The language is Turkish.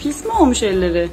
Pis mi olmuş elleri?